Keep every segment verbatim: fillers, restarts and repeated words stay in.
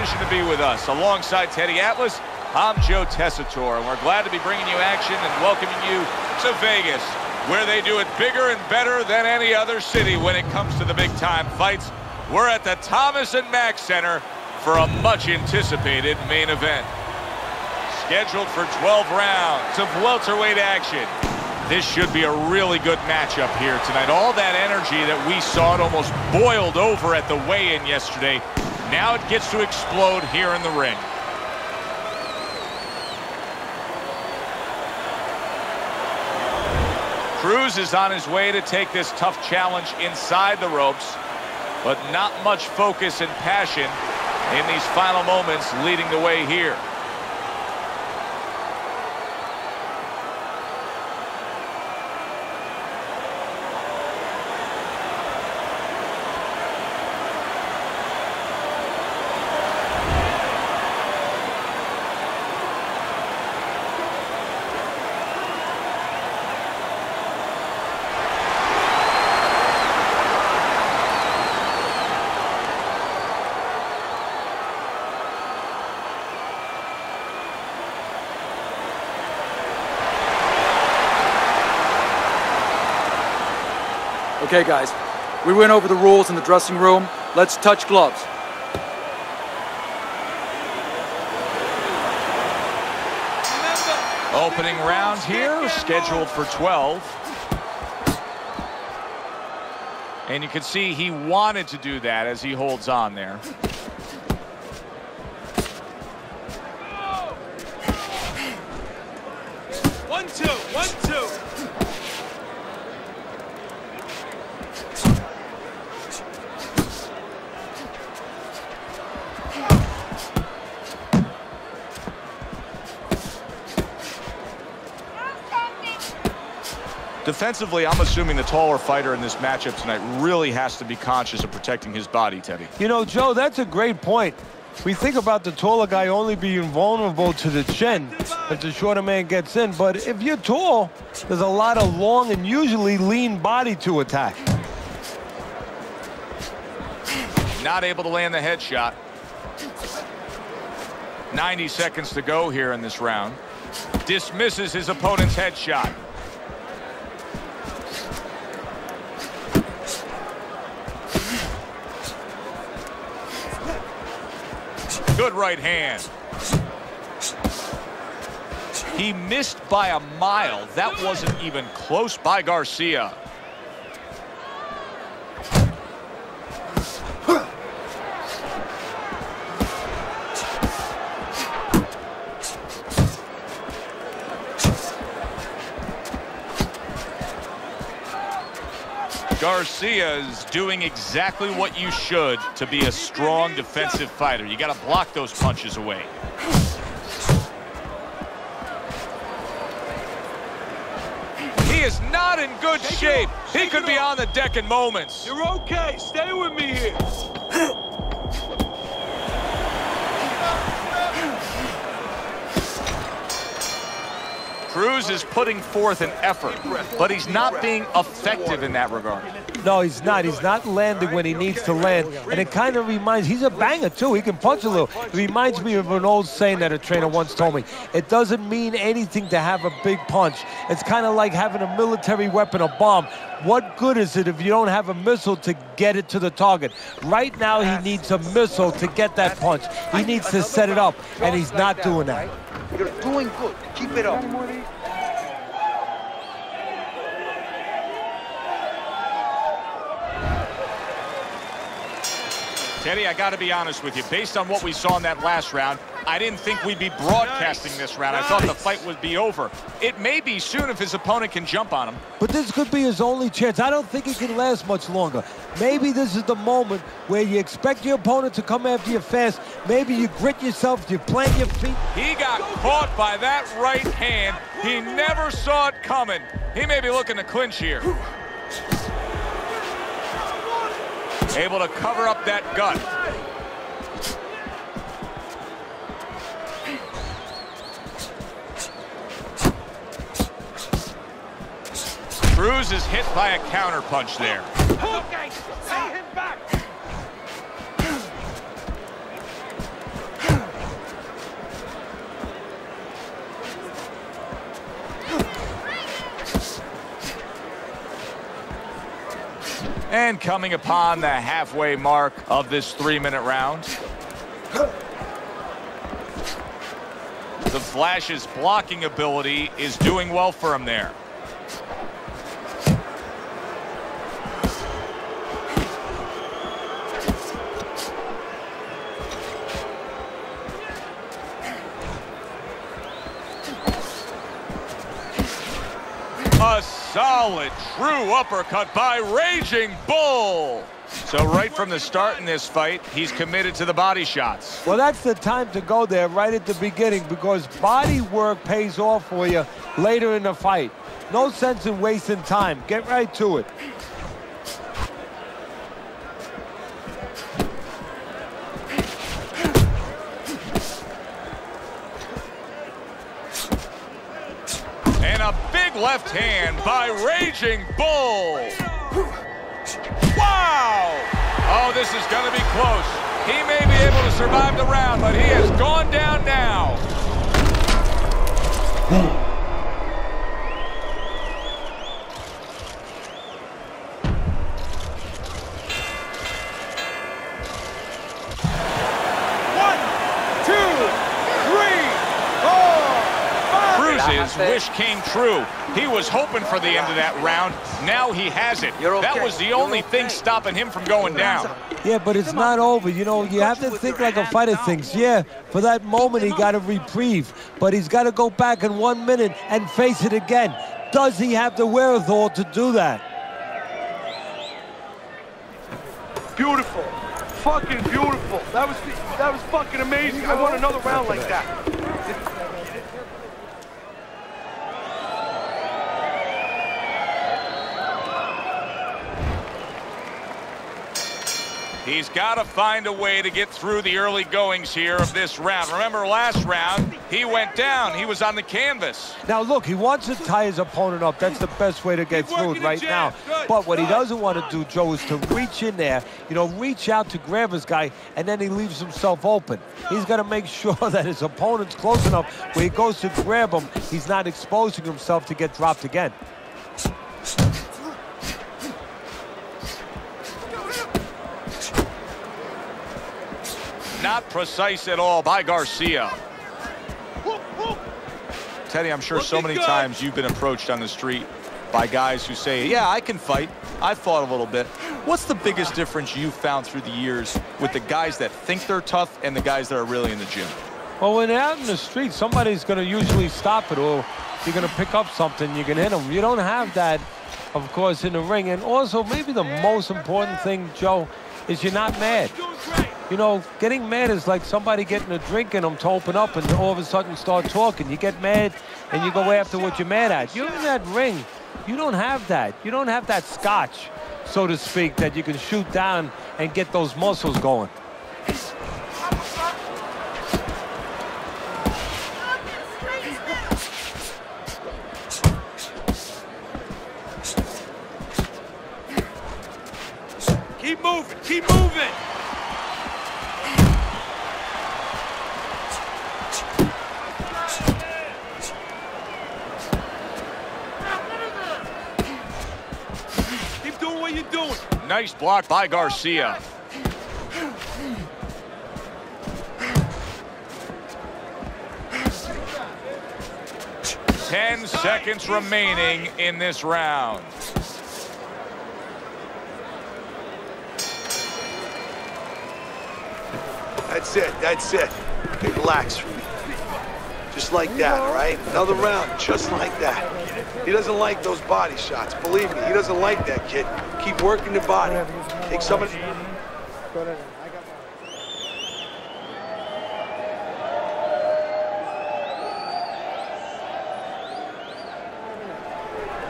decision to be with us. Alongside Teddy Atlas, I'm Joe Tessitore, and we're glad to be bringing you action and welcoming you to Vegas, where they do it bigger and better than any other city when it comes to the big-time fights. We're at the Thomas and Mack Center for a much-anticipated main event. Scheduled for twelve rounds of welterweight action. This should be a really good matchup here tonight. All that energy that we saw, it almost boiled over at the weigh-in yesterday. Now it gets to explode here in the ring. Cruz is on his way to take this tough challenge inside the ropes, but not much focus and passion in these final moments leading the way here. Okay, guys, we went over the rules in the dressing room. Let's touch gloves. Opening round here, scheduled for twelve. And you can see he wanted to do that as he holds on there. One, two, one, two. Defensively, I'm assuming the taller fighter in this matchup tonight really has to be conscious of protecting his body, Teddy. You know, Joe, that's a great point. We think about the taller guy only being vulnerable to the chin if the shorter man gets in, but if you're tall, there's a lot of long and usually lean body to attack. Not able to land the headshot. ninety seconds to go here in this round. Dismisses his opponent's headshot. Good right hand. He missed by a mile. That wasn't even close by Garcia. Garcia is doing exactly what you should to be a strong defensive fighter. You got to block those punches away. He is not in good shape. He could be on the deck in moments. You're okay. Stay with me here. Cruz is putting forth an effort, but he's not being effective in that regard. No, he's not. He's not landing when he needs to land. And it kind of reminds, he's a banger, too. He can punch a little. It reminds me of an old saying that a trainer once told me. It doesn't mean anything to have a big punch. It's kind of like having a military weapon, a bomb. What good is it if you don't have a missile to get it to the target? Right now, he needs a missile to get that punch. He needs to set it up, and he's not doing that. You're doing good. Keep it up. Teddy, I got to be honest with you. Based on what we saw in that last round, I didn't think we'd be broadcasting this round. I thought the fight would be over. It may be soon if his opponent can jump on him. But this could be his only chance. I don't think it can last much longer. Maybe this is the moment where you expect your opponent to come after you fast. Maybe you grit yourself, you plant your feet. He got caught by that right hand. He never saw it coming. He may be looking to clinch here. Able to cover up that gut. Cruz is hit by a counterpunch there. Okay, pay him back. and coming upon the halfway mark of this three-minute round. The Flash's blocking ability is doing well for him there. A solid, true uppercut by Raging Bull. So right from the start in this fight, he's committed to the body shots. Well, that's the time to go there right at the beginning, because body work pays off for you later in the fight. No sense in wasting time. Get right to it. Left hand by Raging Bull. Wow! Oh, this is going to be close. He may be able to survive the round, but he has gone down now. One, two, three, four, five. Cruz's wish came true. He was hoping for the end of that round. Now he has it. Okay. That was the only okay. thing stopping him from going down. Yeah, but it's not over. You know, you have to think like a fighter thinks. Yeah, for that moment, he got a reprieve. But he's got to go back in one minute and face it again. Does he have the wherewithal to do that? Beautiful. Fucking beautiful. That was, that was fucking amazing. I want another round like that. He's got to find a way to get through the early goings here of this round. Remember last round, he went down. He was on the canvas. Now, look, he wants to tie his opponent up. That's the best way to get through it right now. But what he doesn't want to do, Joe, is to reach in there, you know, reach out to grab his guy, and then he leaves himself open. He's got to make sure that his opponent's close enough where he goes to grab him, he's not exposing himself to get dropped again. Not precise at all by Garcia. Teddy, I'm sure so many times you've been approached on the street by guys who say, yeah, I can fight. I fought a little bit. What's the biggest difference you've found through the years with the guys that think they're tough and the guys that are really in the gym? Well, when they're out in the street, somebody's going to usually stop it, or you're going to pick up something, you can hit them. You don't have that, of course, in the ring. And also, maybe the most important thing, Joe, is you're not mad. You know, getting mad is like somebody getting a drink and them to open up and all of a sudden start talking. You get mad and you go after what you're mad at. You're in that ring. You don't have that. You don't have that scotch, so to speak, that you can shoot down and get those muscles going. Keep moving. Keep moving. Nice block by Garcia. Ten seconds remaining in this round. That's it, that's it. Relax for me. Just like that, all right? Another round, just like that. He doesn't like those body shots. Believe me, he doesn't like that, kid. Keep working the body. Take some of the...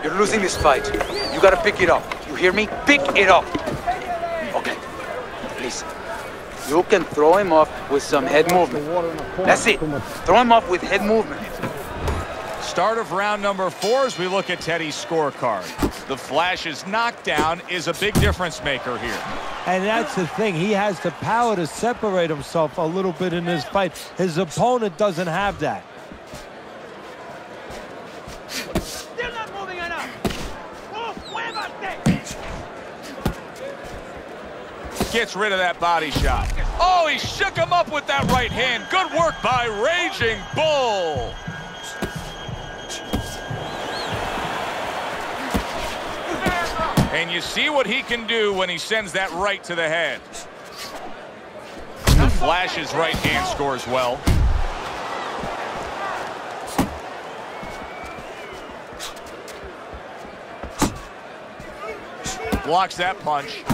You're losing this fight. You gotta pick it up. You hear me? Pick it up. Okay, please. You can throw him off with some head movement. That's it. Throw him off with head movement. Start of round number four as we look at Teddy's scorecard. The Flash's knockdown is a big difference maker here. And that's the thing. He has the power to separate himself a little bit in this fight. His opponent doesn't have that. Still not moving enough. gets rid of that body shot. Oh, he shook him up with that right hand. Good work by Raging Bull. And you see what he can do when he sends that right to the head. The Flash's right hand scores well. Blocks that punch.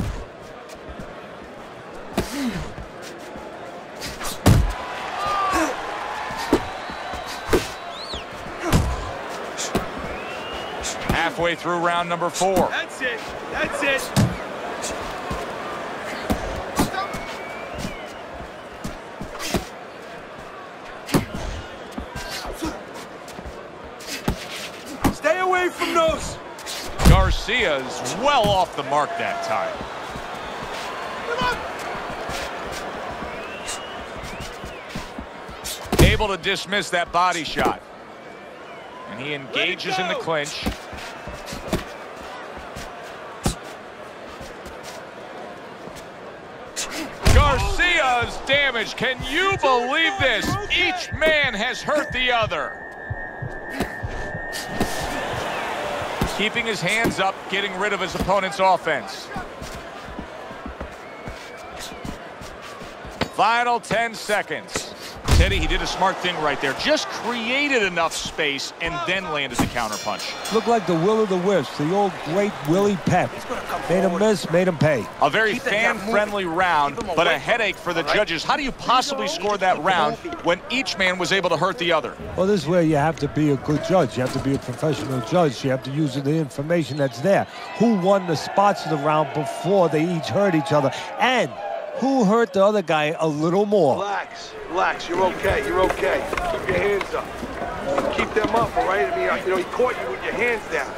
Halfway through round number four. That's it. That's it. Stay away from those. Garcia's well off the mark that time. Able to dismiss that body shot. And he engages in the clinch. Garcia's damage. Can you believe this? Each man has hurt the other. Keeping his hands up, getting rid of his opponent's offense. Final ten seconds. Teddy, he did a smart thing right there. Just created enough space and then landed the counterpunch. Looked like the will of the wisp, the old great Willie Pep. Made him miss, made him pay. A very fan-friendly round, but a headache for the judges. How do you possibly score that round when each man was able to hurt the other? Well, this is where you have to be a good judge. You have to be a professional judge. You have to use the information that's there. Who won the spots of the round before they each hurt each other? And who hurt the other guy a little more? Relax, relax, you're okay, you're okay. Keep your hands up. Keep them up, all right? I mean, you know, he caught you with your hands down.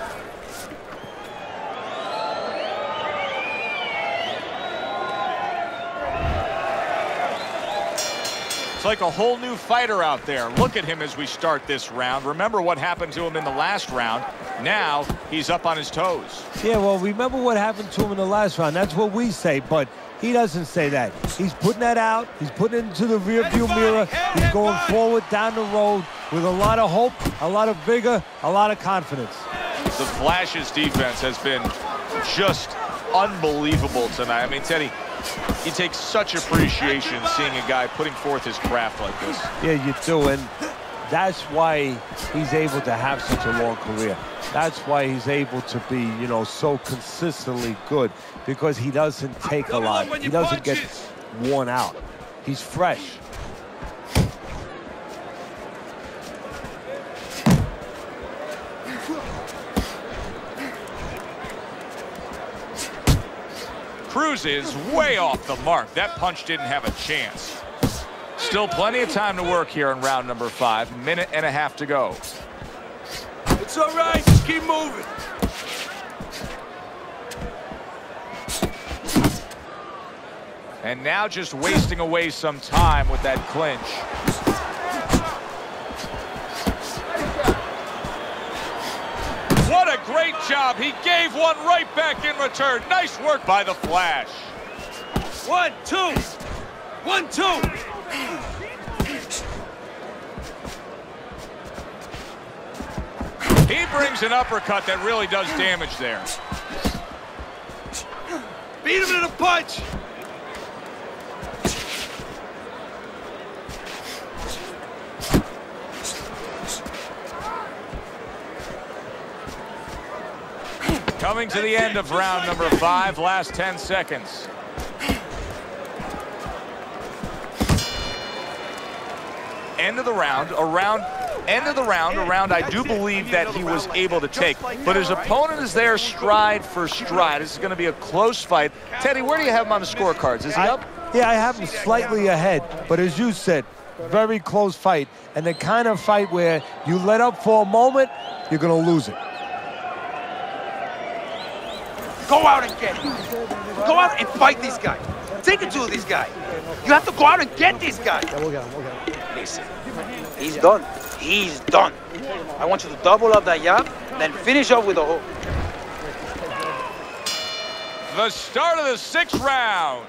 It's like a whole new fighter out there. Look at him as we start this round. Remember what happened to him in the last round. Now he's up on his toes. Yeah, well, remember what happened to him in the last round. That's what we say, but he doesn't say that. He's putting that out. He's putting it into the rearview mirror. He's going forward down the road with a lot of hope, a lot of vigor, a lot of confidence. The Flash's defense has been just unbelievable tonight. I mean, Teddy, you take such appreciation seeing a guy putting forth his craft like this. Yeah, you do, and that's why he's able to have such a long career. That's why he's able to be, you know, so consistently good, because he doesn't take a lot. He doesn't get worn out. He's fresh. Cruz is way off the mark. That punch didn't have a chance. Still plenty of time to work here in round number five. Minute and a half to go. It's all right, just keep moving. And now just wasting away some time with that clinch. What a great job. He gave one right back in return. Nice work by the Flash. One, two. One, two. He brings an uppercut that really does damage there. Beat him to the punch. Coming to the end of round number five, last ten seconds. End of the round, around, end of the round, around I do believe that he was able to take. But his opponent is there stride for stride. This is going to be a close fight. Teddy, where do you have him on the scorecards? Is he up? I, yeah, I have him slightly ahead. But as you said, very close fight. And the kind of fight where you let up for a moment, you're going to lose it. Go out and get it. Go out and fight these guys. Take it to these guys. You have to go out and get these guys. Yeah, we'll get him, we'll get him. Listen, he's done. He's done. I want you to double up that jab, then finish up with a hook. The start of the sixth round.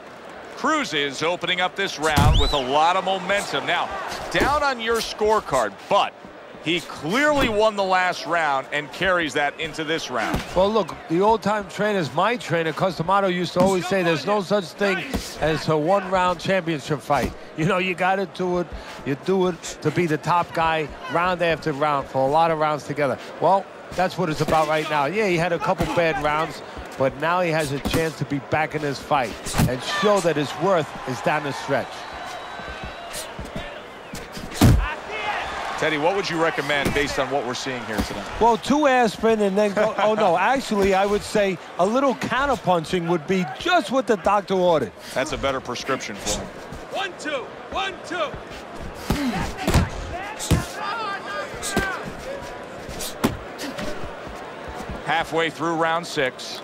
Cruz is opening up this round with a lot of momentum. Now, down on your scorecard, but he clearly won the last round and carries that into this round. Well, look, the old-time trainers, my trainer, Customato, used to always say there's no such thing as a one-round championship fight. You know, you got to do it. You do it to be the top guy round after round for a lot of rounds together. Well, that's what it's about right now. Yeah, he had a couple bad rounds, but now he has a chance to be back in his fight and show that his worth is down the stretch. Teddy, what would you recommend based on what we're seeing here tonight? Well, two aspirin and then go, oh no, actually I would say a little counterpunching would be just what the doctor ordered. That's a better prescription for him. One, two, one, two. Halfway through round six.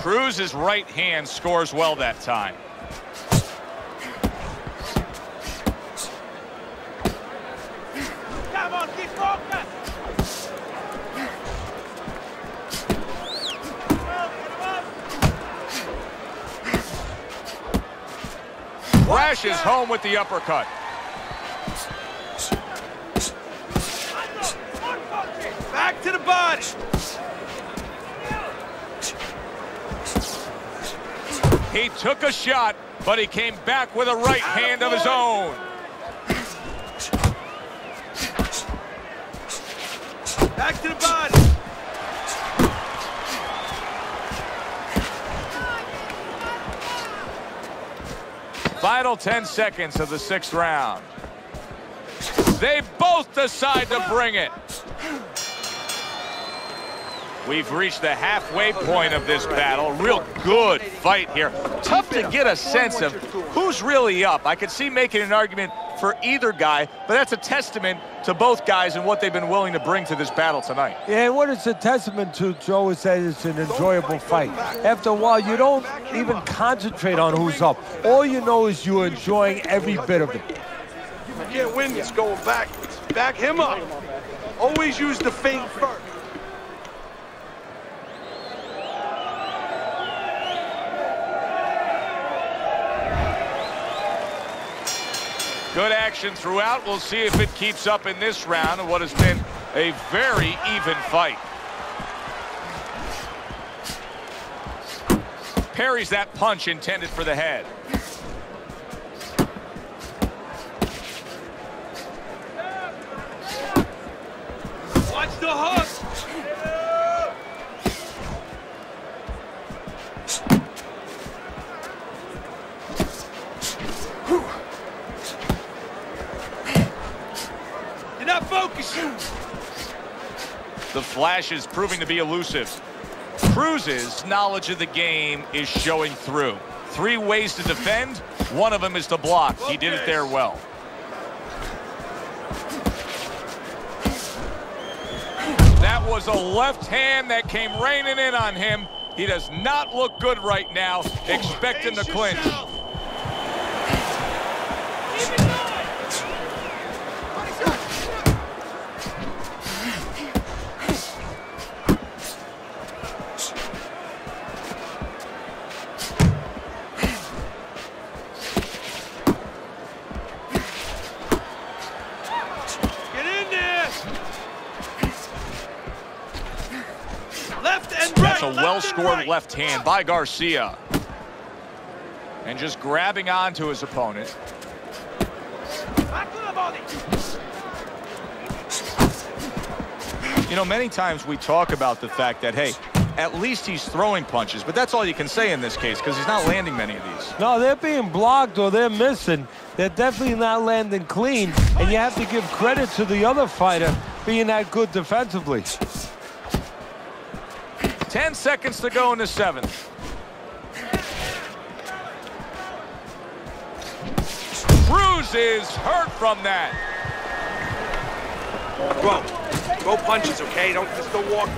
Cruz's right hand scores well that time. Come on, keep focused. Crashes home with the uppercut. Back to the body. He took a shot, but he came back with a right hand of his own. Back to the body. Final ten seconds of the sixth round. They both decide to bring it. We've reached the halfway point of this battle. Real good fight here. Tough to get a sense of who's really up. I could see making an argument for either guy, but that's a testament to both guys and what they've been willing to bring to this battle tonight. Yeah, and what it's a testament to, Joe, is that it's an enjoyable fight. After a while, you don't even concentrate on who's up. All you know is you're enjoying every bit of it. You can't win this going back. Back him up. Always use the feint first. Good action throughout. We'll see if it keeps up in this round of what has been a very even fight. Parries that punch intended for the head. Watch the hook. You're not focusing. The flash is proving to be elusive. Cruz's knowledge of the game is showing through. Three ways to defend. One of them is to block. He did it there well. That was a left hand that came raining in on him. He does not look good right now. Expect him to clinch. That's a well-scored left hand by Garcia. And just grabbing onto his opponent. You know, many times we talk about the fact that, hey, at least he's throwing punches, but that's all you can say in this case because he's not landing many of these. No, they're being blocked or they're missing. They're definitely not landing clean, and you have to give credit to the other fighter being that good defensively. Ten seconds to go in the seventh. Cruz is hurt from that. Bro, throw punches, okay? Don't just don't walk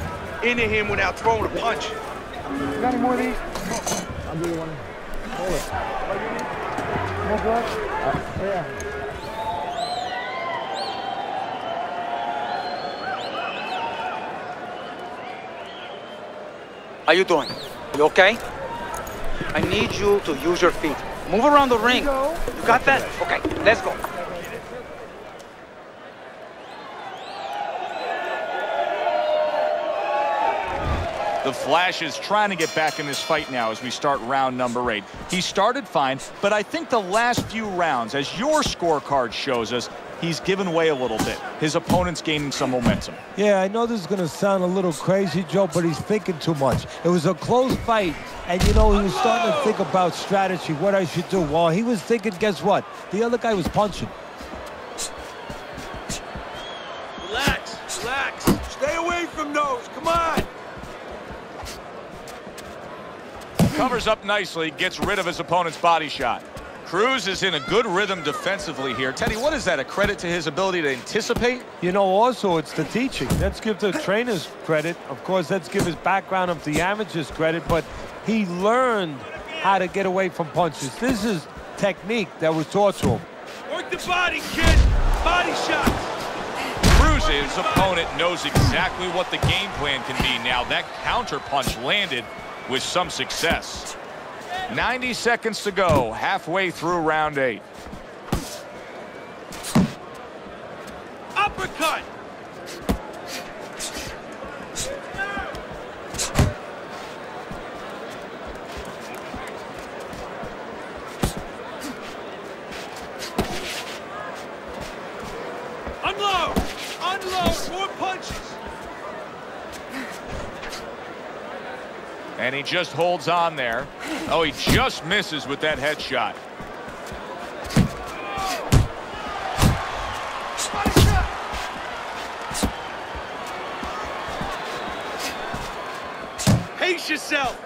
into him without throwing a punch. You got any more of these? I'll do one. Hold it. More blood? Uh, yeah. How you doing? You okay? I need you to use your feet. Move around the ring. You got that? Okay, let's go. The Flash is trying to get back in this fight now as we start round number eight. He started fine, but I think the last few rounds, as your scorecard shows us, he's given way a little bit. His opponent's gaining some momentum. Yeah, I know this is going to sound a little crazy, Joe, but he's thinking too much. It was a close fight, and, you know, he was starting to think about strategy, what I should do. While he was thinking, guess what? The other guy was punching. Relax, relax. Stay away from those. Come on. Covers up nicely, gets rid of his opponent's body shot. Cruz is in a good rhythm defensively here. Teddy, what is that, a credit to his ability to anticipate? You know, also, it's the teaching. Let's give the trainers credit. Of course, let's give his background of the amateurs credit, but he learned how to get away from punches. This is technique that was taught to him. Work the body, kid. Body shots. Cruz's opponent knows exactly what the game plan can be now. That counter punch landed with some success. ninety seconds to go, halfway through round eight. Uppercut! Unload! Unload! More punches! And he just holds on there. Oh, he just misses with that headshot. Pace yourself.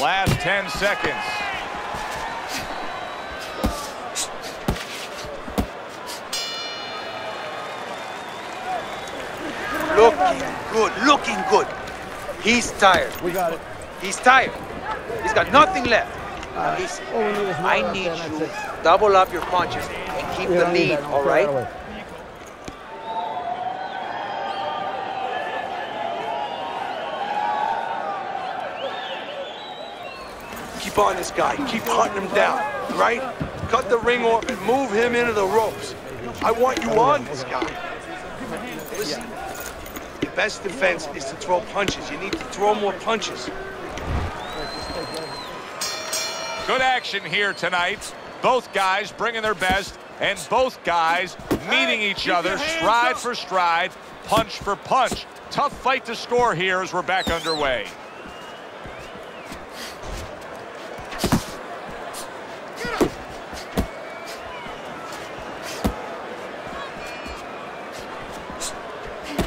Last ten seconds. Looking good, looking good. He's tired. We got it. He's tired. He's got nothing left. Uh, Listen, I need you to double up your punches and keep the lead, all right? Keep on this guy. Keep hunting him down, right? Cut the ring off and move him into the ropes. I want you on this guy. Listen. The best defense is to throw punches. You need to throw more punches. Good action here tonight. Both guys bringing their best, and both guys meeting each other stride for stride, punch for punch. Tough fight to score here as we're back underway.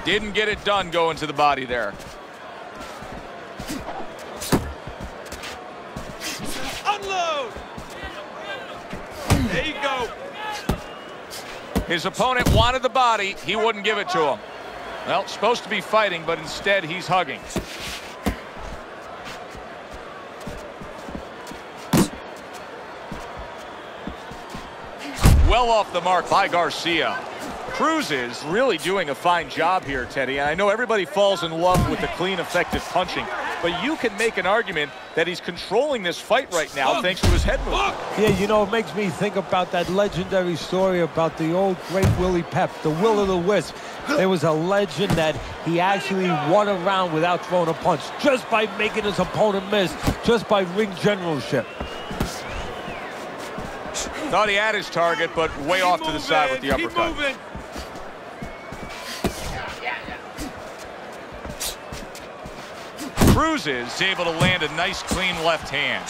Didn't get it done going to the body there. Unload! There you go. His opponent wanted the body. He wouldn't give it to him. Well, supposed to be fighting, but instead he's hugging. Well off the mark by Garcia. Cruz is really doing a fine job here, Teddy. And I know everybody falls in love with the clean, effective punching, but you can make an argument that he's controlling this fight right now thanks to his head movement. Yeah, you know, it makes me think about that legendary story about the old great Willie Pep, the Will of the Wisp. There was a legend that he actually won a round without throwing a punch, just by making his opponent miss, just by ring generalship. Thought he had his target, but way keep off moving, to the side with the uppercut. Moving. Cruz is able to land a nice, clean left hand.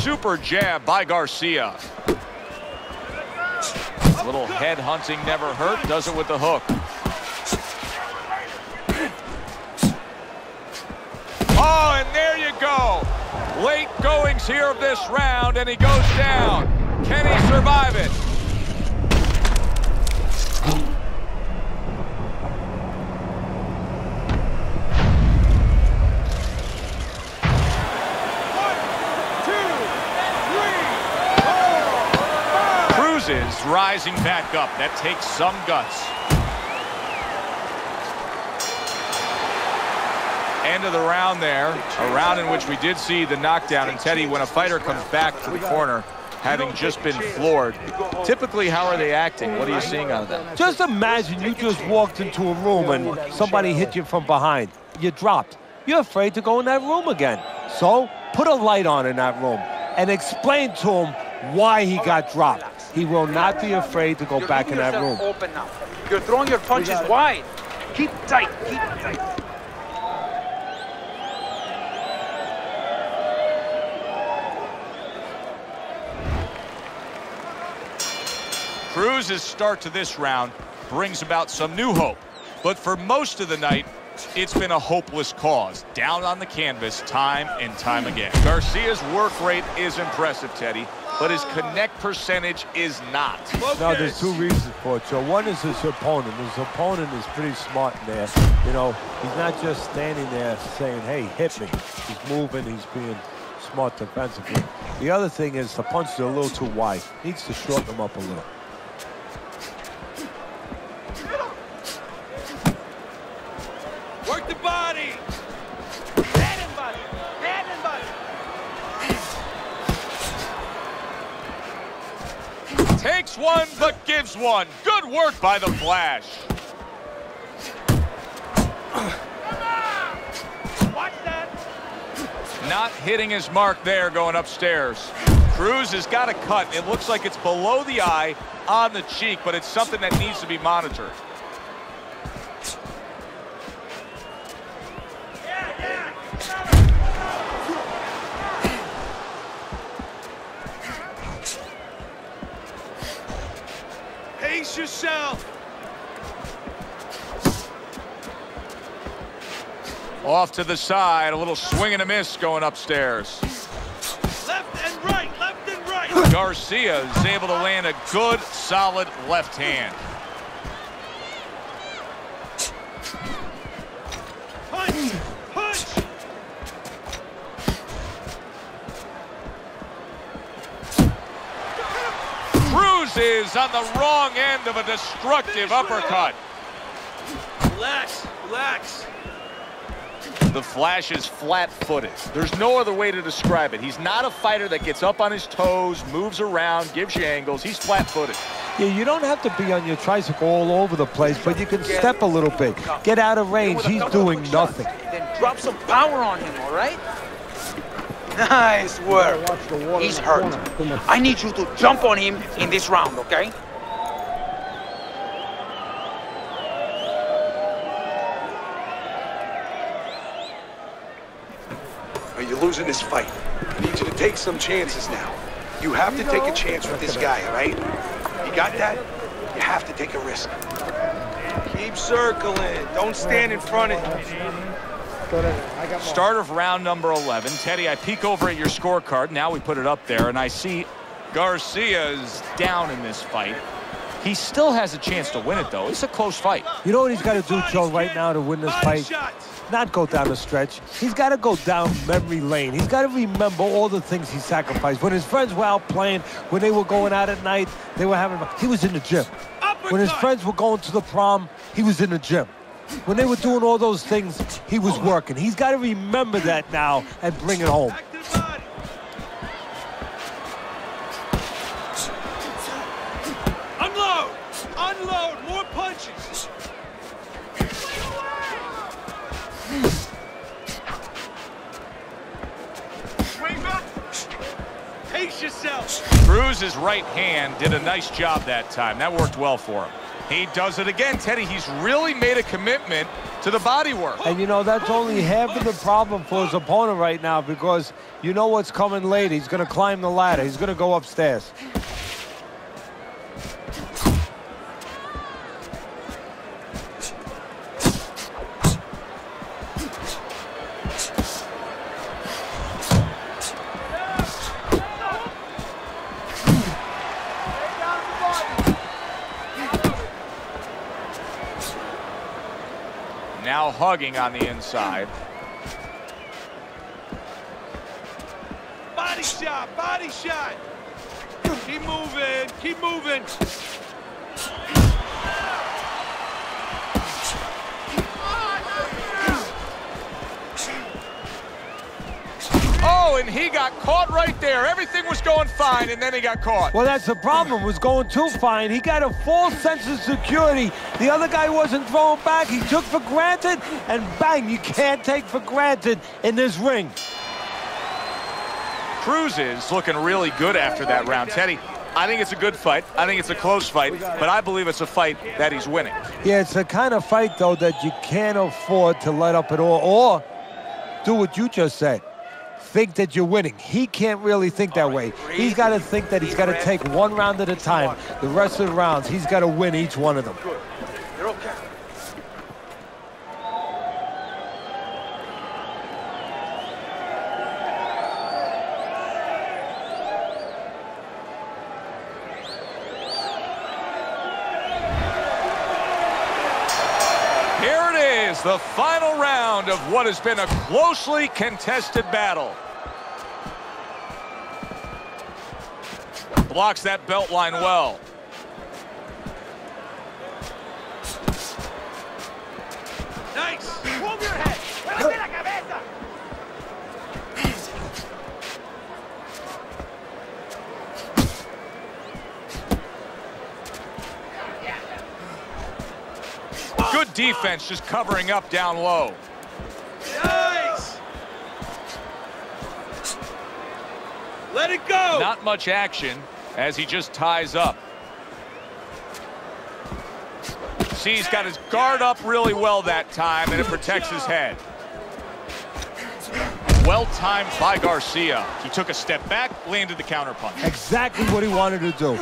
Super jab by Garcia. A little head hunting never hurt, does it with the hook. Oh, and there you go. Late goings here of this round, and he goes down. Can he survive it? Cruz is rising back up. That takes some guts. End of the round there. A round in which we did see the knockdown. And Teddy, when a fighter comes back to the corner, having just been floored, typically how are they acting? What are you seeing out of that? Just imagine you just walked into a room and somebody hit you from behind. You dropped. You're afraid to go in that room again. So put a light on in that room and explain to him why he got dropped. He will not be afraid to go You're back in that room. Open now. You're throwing your punches wide. Keep tight. Keep tight. Cruz's start to this round brings about some new hope, but for most of the night, it's been a hopeless cause. Down on the canvas time and time again. Garcia's work rate is impressive, Teddy, but his connect percentage is not. Now, there's two reasons for it, Joe. One is his opponent. His opponent is pretty smart in there. You know, he's not just standing there saying, hey, hit me. He's moving, he's being smart defensively. The other thing is the punches are a little too wide. He needs to shorten them up a little. Work the body. Head and body. Head and body. Takes one, but gives one. Good work by the Flash. Watch that. Not hitting his mark there going upstairs. Cruz has got a cut. It looks like it's below the eye, on the cheek, but it's something that needs to be monitored. Pace yourself. Off to the side, a little swing and a miss going upstairs. Left and right, left and right. Garcia is able to land a good, solid left hand. Punch, punch. Cruz is on the wrong end of a destructive uppercut. Relax, relax. The Flash is flat-footed. There's no other way to describe it. He's not a fighter that gets up on his toes, moves around, gives you angles. He's flat-footed. Yeah, you don't have to be on your tricycle all over the place, but you can step a little bit. Get out of range. He's doing nothing. Then drop some power on him, all right? Nice work. He's hurt. I need you to jump on him in this round, okay? You're losing this fight. I need you to take some chances now. You have to take a chance with this guy, all right? You got that? You have to take a risk. Keep circling. Don't stand in front of him. Start of round number eleven. Teddy, I peek over at your scorecard. Now we put it up there, and I see Garcia's down in this fight. He still has a chance to win it, though. It's a close fight. You know what he's got to do, Joe, right now to win this fight? Not go down the stretch. He's got to go down memory lane. He's got to remember all the things he sacrificed. When his friends were out playing, when they were going out at night, they were having fun. He was in the gym. When his friends were going to the prom, he was in the gym. When they were doing all those things, he was working. He's got to remember that now and bring it home. Unload! Unload! More punches! Pace yourself. Cruz's right hand did a nice job that time. That worked well for him. He does it again, Teddy. He's really made a commitment to the body work. And you know, that's only half of the problem for his opponent right now, because you know what's coming later. He's going to climb the ladder. He's going to go upstairs. Now hugging on the inside. Body shot, body shot. Keep moving, keep moving. Oh, and he got caught right there. Everything was going fine, and then he got caught. Well, that's the problem. It was going too fine. He got a false sense of security. The other guy wasn't throwing back. He took for granted, and bang, you can't take for granted in this ring. Cruz is looking really good after that round. Teddy, I think it's a good fight. I think it's a close fight, but I believe it's a fight that he's winning. Yeah, it's the kind of fight, though, that you can't afford to let up at all or do what you just said. Think that you're winning. He can't really think that way. He's got to think that he's got to take one round at a time. The rest of the rounds, he's got to win each one of them. The final round of what has been a closely contested battle. Blocks that belt line well. Nice. Move your head. Good defense, just covering up down low. Nice. Let it go. Not much action as he just ties up. See, he's got his guard up really well that time, and it protects his head. Well-timed by Garcia. He took a step back, landed the counterpunch. Exactly what he wanted to do.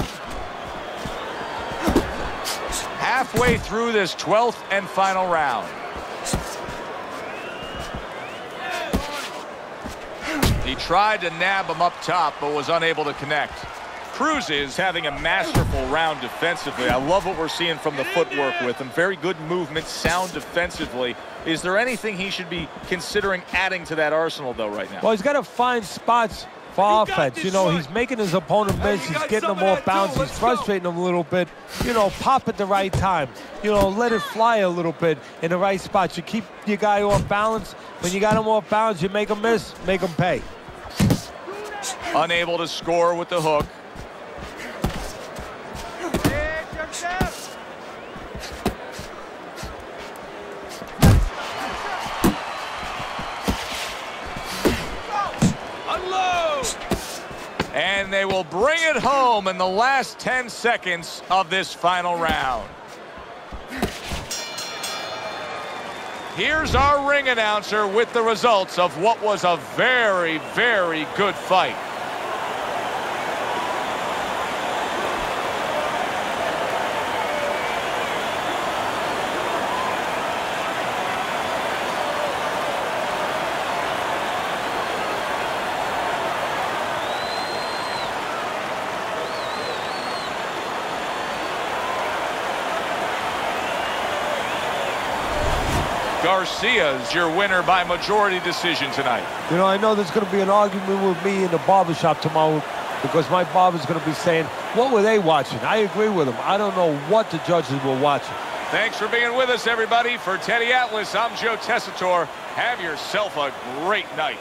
Halfway through this twelfth and final round. He tried to nab him up top, but was unable to connect. Cruz is having a masterful round defensively. I love what we're seeing from the footwork with him. Very good movement, sound defensively. Is there anything he should be considering adding to that arsenal, though, right now? Well, he's got to find spots for offense. You know, he's making his opponent miss. He's getting him off bounds. He's frustrating him a little bit. You know, pop at the right time. You know, let it fly a little bit in the right spot. You keep your guy off balance. When you got him off bounds, you make him miss, make him pay. Unable to score with the hook. And they will bring it home in the last ten seconds of this final round. Here's our ring announcer with the results of what was a very, very good fight. Garcia is your winner by majority decision tonight. You know, I know there's going to be an argument with me in the barbershop tomorrow because my barber's going to be saying, what were they watching? I agree with him. I don't know what the judges were watching. Thanks for being with us, everybody. For Teddy Atlas, I'm Joe Tessitore. Have yourself a great night.